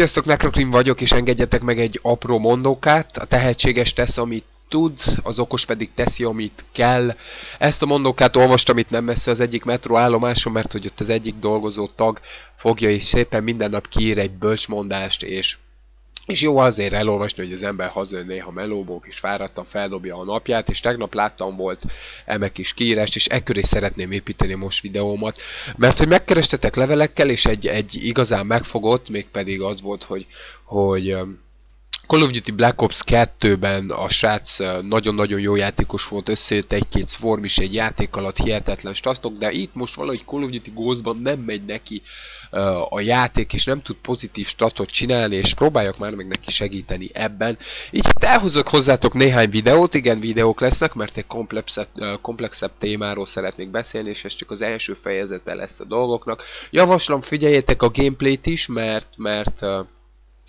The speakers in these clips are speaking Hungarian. Sziasztok, Nekrokrim vagyok, és engedjetek meg egy apró mondókát. A tehetséges tesz, amit tud, az okos pedig teszi, amit kell. Ezt a mondókát olvastam itt nem messze az egyik metróállomáson, mert hogy ott az egyik dolgozó tag fogja, és szépen minden nap kiír egy bölcsmondást, és jó azért elolvasni, hogy az ember hazajön néha melóból, és fáradtan feldobja a napját, és tegnap láttam volt eme kis kiírást, és ekköré szeretném építeni most videómat, mert hogy megkerestetek levelekkel, és egy igazán megfogott, mégpedig az volt, hogy Call of Duty Black Ops 2-ben a srác nagyon-nagyon jó játékos volt, összejött egy-két swarm is egy játék alatt, hihetetlen stasztok, de itt most valahogy Call of Duty Ghostban nem megy neki a játék, és nem tud pozitív statot csinálni, és próbáljak már meg neki segíteni ebben. Így hát elhozok hozzátok néhány videót, igen, videók lesznek, mert egy komplexebb témáról szeretnék beszélni, és ez csak az első fejezete lesz a dolgoknak. Javaslom, figyeljétek a gameplayt is, mert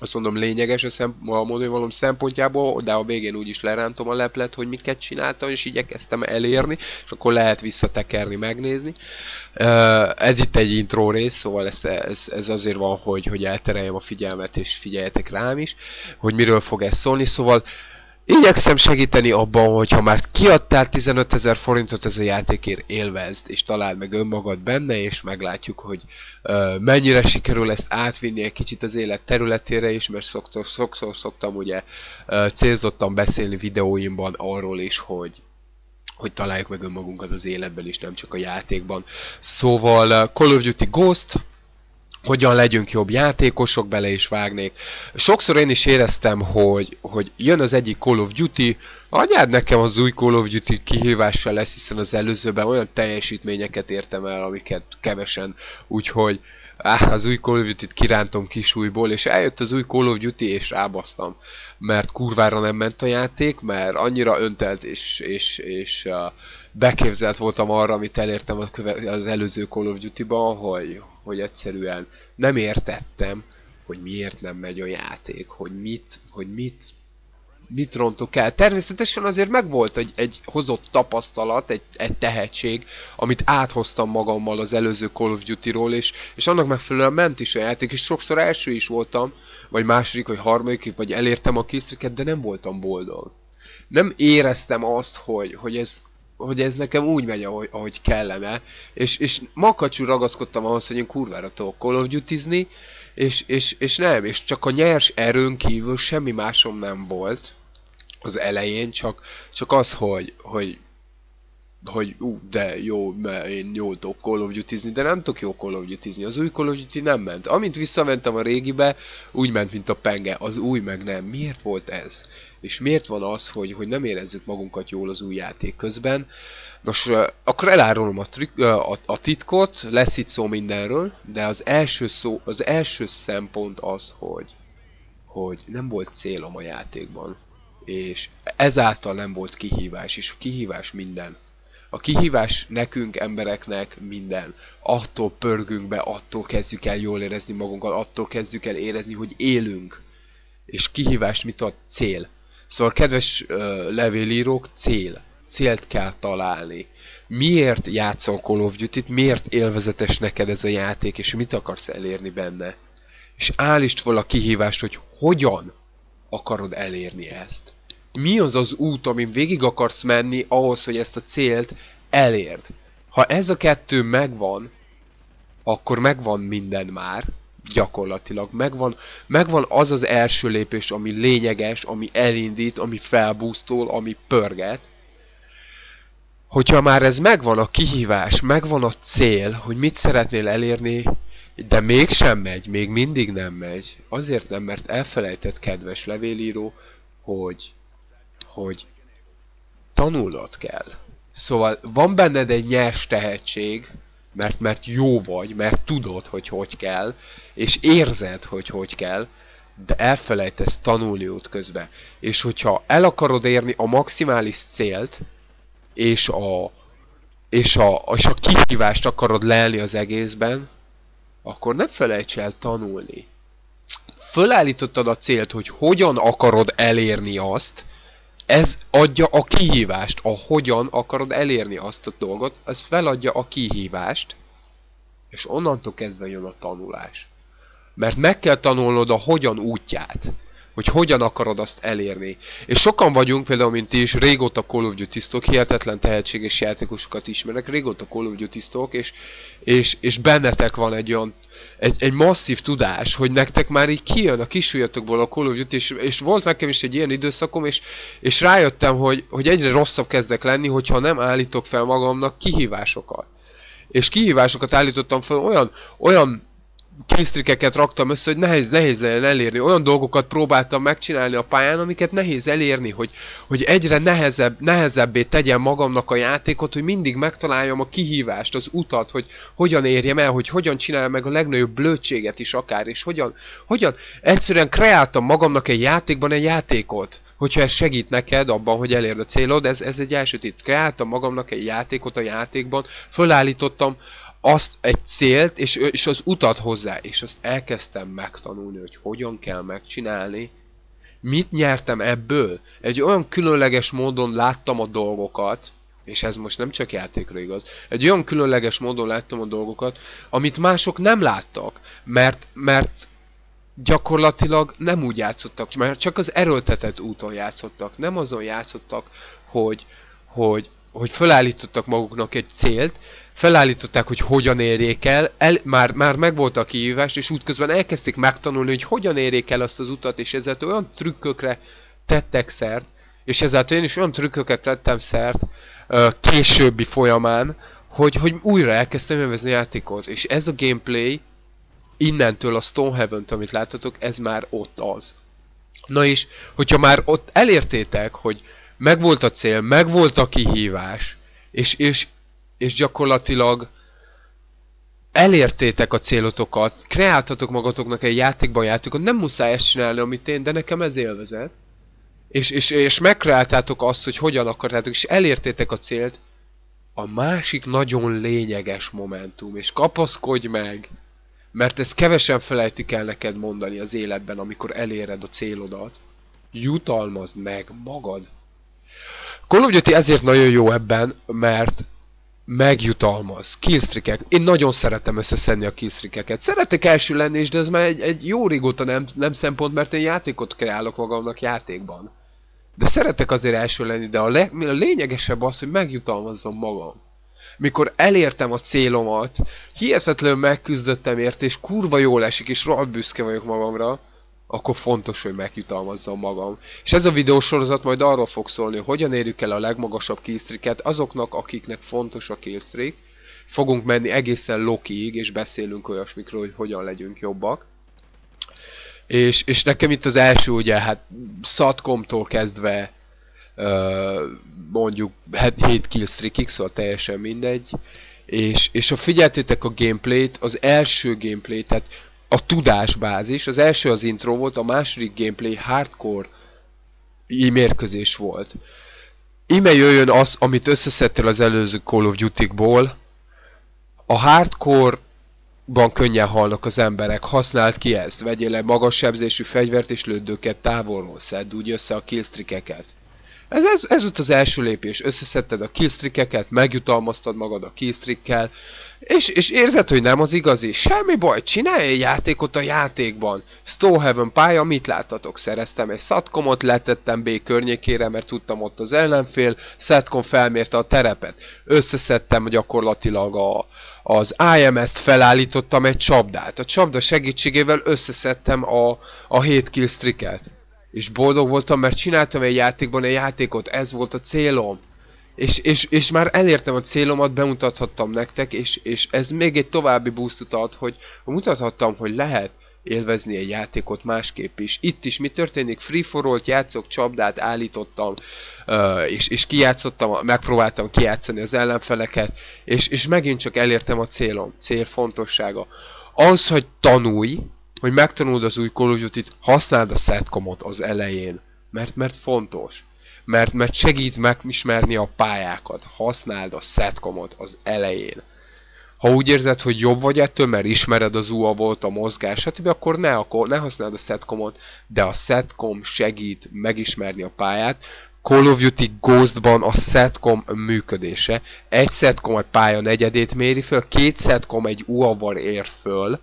azt mondom, lényeges a mondani valóm szempontjából, de a végén úgyis lerántom a leplet, hogy miket csináltam, és igyekeztem elérni, és akkor lehet visszatekerni, megnézni. Ez itt egy intro rész, szóval ez azért van, hogy eltereljem a figyelmet, és figyeljetek rám is, hogy miről fog ez szólni, szóval igyekszem segíteni abban, hogyha már kiadtál 15 000 forintot ez a játékért, élvezd, és találd meg önmagad benne, és meglátjuk, hogy mennyire sikerül ezt átvinni egy kicsit az élet területére is, mert sokszor szoktam ugye célzottan beszélni videóimban arról is, hogy találjuk meg önmagunk az életben is, nem csak a játékban. Szóval Call of Duty Ghost, hogyan legyünk jobb játékosok, bele is vágnék. Sokszor én is éreztem, hogy jön az egyik Call of Duty, anyád nekem az új Call of Duty kihívással lesz, hiszen az előzőben olyan teljesítményeket értem el, amiket kevesen, úgyhogy az új Call of Duty-t kirántom kisújból, és eljött az új Call of Duty, és rábasztam, mert kurvára nem ment a játék, mert annyira öntelt és beképzelt voltam arra, amit elértem az előző Call of Duty-ban, hogy egyszerűen nem értettem, hogy miért nem megy a játék, hogy mit rontok el. Természetesen azért megvolt egy hozott tapasztalat, egy tehetség, amit áthoztam magammal az előző Call of Duty-ról, és annak megfelelően ment is a játék, és sokszor első is voltam, vagy második, vagy harmadik, vagy elértem a kisztriket, de nem voltam boldog. Nem éreztem azt, hogy ez nekem úgy megy, ahogy kellene, és makacsul ragaszkodtam ahhoz, hogy én kurvára tudok Call of Duty-zni, és nem, és csak a nyers erőn kívül semmi másom nem volt az elején, csak az, hogy de jó, mert én jól tudok Call of Duty-zni, de nem tudok jó Call of Duty-zni, az új Call of Duty nem ment. Amint visszamentem a régibe, úgy ment, mint a penge, az új meg nem. Miért volt ez? És miért van az, hogy nem érezzük magunkat jól az új játék közben? Nos, akkor elárulom a titkot, lesz itt szó mindenről, de az első szempont az, hogy nem volt célom a játékban. És ezáltal nem volt kihívás, és a kihívás minden. A kihívás nekünk, embereknek minden. Attól pörgünk be, attól kezdjük el jól érezni magunkat, attól kezdjük el érezni, hogy élünk. És kihívás mit ad? Cél. Szóval, kedves levélírók, cél. Célt kell találni. Miért játszol Call of Duty-t? Miért élvezetes neked ez a játék, és mit akarsz elérni benne? És állítsd fel a kihívást, hogy hogyan akarod elérni ezt. Mi az az út, amin végig akarsz menni ahhoz, hogy ezt a célt elérd? Ha ez a kettő megvan, akkor megvan minden már. Gyakorlatilag megvan az az első lépés, ami lényeges, ami elindít, ami felbúztol, ami pörget. Hogyha már ez megvan, a kihívás, megvan a cél, hogy mit szeretnél elérni, de mégsem megy, még mindig nem megy. Azért nem, mert elfelejtett, kedves levélíró, hogy tanulnod kell. Szóval van benned egy nyers tehetség, mert jó vagy, mert tudod, hogy kell, és érzed, hogy kell, de elfelejtesz tanulni útközben. És hogyha el akarod érni a maximális célt, és a kihívást akarod lelni az egészben, akkor nem felejts el tanulni. Fölállítottad a célt, hogy hogyan akarod elérni azt, ez adja a kihívást, a hogyan akarod elérni azt a dolgot, ez feladja a kihívást, és onnantól kezdve jön a tanulás. Mert meg kell tanulnod a hogyan útját. Hogy hogyan akarod azt elérni. És sokan vagyunk, például mint ti is, régóta Call of Duty-sztok, hihetetlen tehetséges játékosokat ismernek, régóta Call of Duty-sztok, és bennetek van egy olyan, egy masszív tudás, hogy nektek már így kijön a kisujjatokból a Call of Duty, és volt nekem is egy ilyen időszakom, és rájöttem, hogy egyre rosszabb kezdek lenni, hogyha nem állítok fel magamnak kihívásokat. És kihívásokat állítottam fel, olyan kénysztrikeket raktam össze, hogy nehéz legyen elérni. Olyan dolgokat próbáltam megcsinálni a pályán, amiket nehéz elérni, hogy egyre nehezebbé tegyen magamnak a játékot, hogy mindig megtaláljam a kihívást, az utat, hogy hogyan érjem el, hogy hogyan csináljam meg a legnagyobb blödséget is akár, és hogyan egyszerűen kreáltam magamnak egy játékban egy játékot. Hogyha ez segít neked abban, hogy elérd a célod, ez egy első tipp. Kreáltam magamnak egy játékot a játékban, fölállítottam azt egy célt, és az utat hozzá, és azt elkezdtem megtanulni, hogy hogyan kell megcsinálni. Mit nyertem ebből? Egy olyan különleges módon láttam a dolgokat, és ez most nem csak játékra igaz, egy olyan különleges módon láttam a dolgokat, amit mások nem láttak, mert gyakorlatilag nem úgy játszottak, mert csak az erőltetett úton játszottak, nem azon játszottak, hogy felállítottak maguknak egy célt, felállították, hogy hogyan érjék el már megvolt a kihívás, és útközben elkezdték megtanulni, hogy hogyan érjék el azt az utat, és ezáltal olyan trükkökre tettek szert, és ezáltal én is olyan trükköket tettem szert későbbi folyamán, hogy újra elkezdtem élvezni a játékot, és ez a gameplay innentől a Stonehaven-t, amit láttatok, ez már ott az. Na és, hogyha már ott elértétek, hogy megvolt a cél, megvolt a kihívás, és gyakorlatilag elértétek a célotokat, kreáltatok magatoknak egy játékban játékot, nem muszáj ezt csinálni, amit én, de nekem ez élvezet. És megkreáltátok azt, hogy hogyan akartátok, és elértétek a célt. A másik nagyon lényeges momentum, és kapaszkodj meg, mert ezt kevesen felejtik el neked mondani az életben, amikor eléred a célodat. Jutalmazd meg magad. Call of Duty ezért nagyon jó ebben, mert megjutalmaz. Killstreakek. Én nagyon szeretem összeszedni a killstreakeket. Szeretek első lenni is, de ez már egy jó régóta nem szempont, mert én játékot kreálok magamnak játékban. De szeretek azért első lenni, de a lényegesebb az, hogy megjutalmazzam magam. Mikor elértem a célomat, hihetetlenül megküzdöttem érte, és kurva jól esik, és rohadt büszke vagyok magamra, akkor fontos, hogy megjutalmazzam magam. És ez a videósorozat majd arról fog szólni, hogy hogyan érjük el a legmagasabb killstreaket azoknak, akiknek fontos a killstreak. Fogunk menni egészen Lokiig, és beszélünk olyasmikről, hogy hogyan legyünk jobbak. És nekem itt az első, ugye, hát SATCOM-tól kezdve mondjuk 7 killstreakig, szóval teljesen mindegy. És ha figyeltétek a gameplayt, az első gameplay, tehát a tudásbázis, az első az intro volt, a második gameplay hardcore mérkőzés volt. Íme jöjjön az, amit összeszedtél az előző Call of Duty-ból. A hardcore-ban könnyen halnak az emberek, használd ki ezt, vegyél le magas sebzésű fegyvert és lődőket távolról, szedd úgy össze a killstreakeket. Ez volt az első lépés, összeszedted a killstreakeket, megjutalmaztad magad a killstreakkel, és érzed, hogy nem az igazi, semmi baj, csinálj egy játékot a játékban. Stonehaven pálya, mit láttatok? Szereztem egy SATCOM-ot, letettem B környékére, mert tudtam ott az ellenfél, SATCOM felmérte a terepet. Összeszedtem gyakorlatilag az IMS-t, felállítottam egy csapdát. A csapda segítségével összeszedtem a 7 killstreaket. És boldog voltam, mert csináltam egy játékban egy játékot, ez volt a célom. És már elértem a célomat, bemutathattam nektek, és ez még egy további boostot ad, hogy mutathattam, hogy lehet élvezni egy játékot másképp is. Itt is mi történik? Free for all-t játszok, csapdát állítottam, és kijátszottam, megpróbáltam kijátszani az ellenfeleket, és megint csak elértem a célom. Cél fontossága. Az, hogy tanulj, hogy megtanuld az új Call of Duty-t, használd a SATCOM-ot az elején, mert fontos. Mert segít megismerni a pályákat. Használd a SATCOM-ot az elején. Ha úgy érzed, hogy jobb vagy ettől, mert ismered az UAV-t, a mozgás, stb., akkor ne használd a SATCOM-ot, de a SATCOM segít megismerni a pályát. Call of Duty Ghost-ban a SATCOM működése. Egy SATCOM egy pálya negyedét méri föl, két SATCOM egy UAV-val ér föl.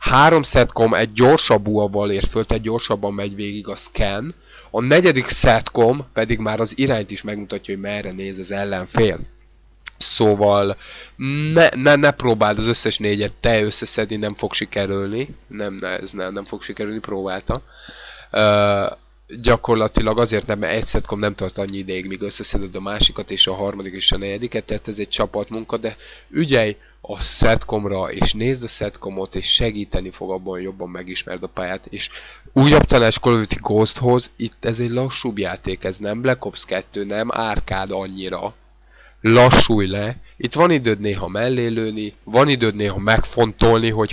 3 SATCOM egy gyorsabb UAV-val ér föl, tehát gyorsabban megy végig a scan. A 4. SATCOM pedig már az irányt is megmutatja, hogy merre néz az ellenfél. Szóval ne próbáld az összes négyet te összeszedni, nem fog sikerülni. Nem fog sikerülni, próbálta. Gyakorlatilag azért nem, mert egy SATCOM nem tart annyi ideig, míg összeszeded a másikat és a harmadik és a negyediket, tehát ez egy csapatmunka, de ügyelj a SATCOM-ra és nézd a SATCOM-ot, és segíteni fog abban, hogy jobban megismerd a pályát, és újabb tanács Call of Duty Ghosthoz, itt ez egy lassúbb játék, ez nem Black Ops 2, nem árkád annyira. Lassulj le, itt van időd néha mellélőni, van időd néha megfontolni, hogy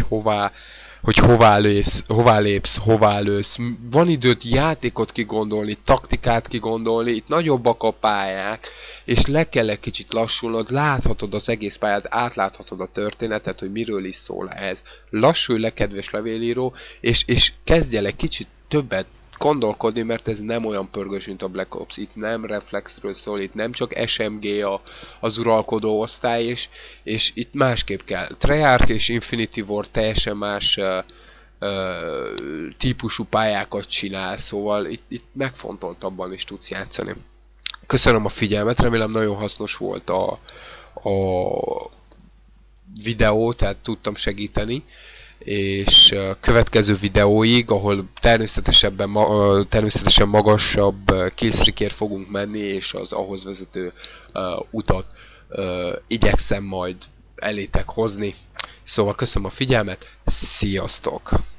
hová lépsz, van időt játékot kigondolni, taktikát kigondolni, itt nagyobbak a pályák, és le kell egy kicsit lassulnod, láthatod az egész pályát, átláthatod a történetet, hogy miről is szól ez. Lassulj le, kedves levélíró, és kezdj el egy kicsit többet gondolkodni, mert ez nem olyan pörgős, mint a Black Ops. Itt nem reflexről szól, itt nem csak SMG az uralkodó osztály, és itt másképp kell. Treyarch és Infinity War teljesen más típusú pályákat csinál, szóval itt megfontoltabban is tudsz játszani. Köszönöm a figyelmet, remélem nagyon hasznos volt a videó, tehát tudtam segíteni. És következő videóig, ahol természetesen magasabb killstreakért fogunk menni, és az ahhoz vezető utat igyekszem majd elétek hozni. Szóval köszönöm a figyelmet, sziasztok!